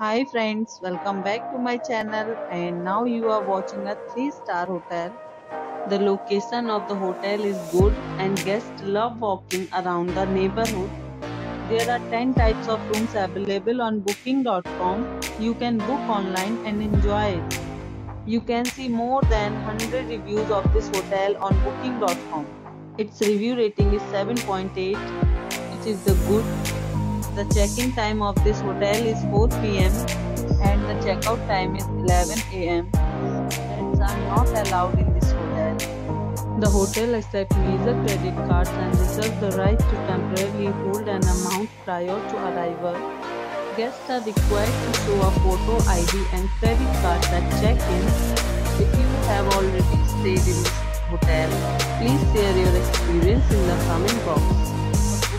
Hi friends, welcome back to my channel, and now you are watching a 3-star hotel. The location of the hotel is good and guests love walking around the neighborhood. There are 10 types of rooms available on booking.com. You can book online and enjoy it. You can see more than 100 reviews of this hotel on booking.com. Its review rating is 7.8, which is the good. The check-in time of this hotel is 4 p.m. and the checkout time is 11 a.m. Pets are not allowed in this hotel. The hotel accepts Visa credit cards and reserves the right to temporarily hold an amount prior to arrival. Guests are required to show a photo ID and credit cards at check-in. If you have already stayed in this hotel, please share your experience in the comment box. For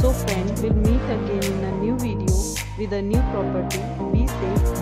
So friends, we'll meet again in a new video with a new property. Be safe.